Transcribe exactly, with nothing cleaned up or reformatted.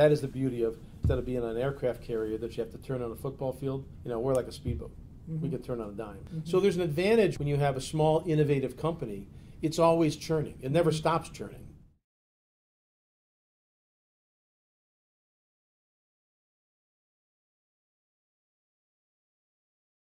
That is the beauty of, instead of being on an aircraft carrier that you have to turn on a football field, you know, we're like a speedboat. Mm-hmm. We can turn on a dime. Mm-hmm. So there's an advantage when you have a small, innovative company. It's always churning. It never stops churning.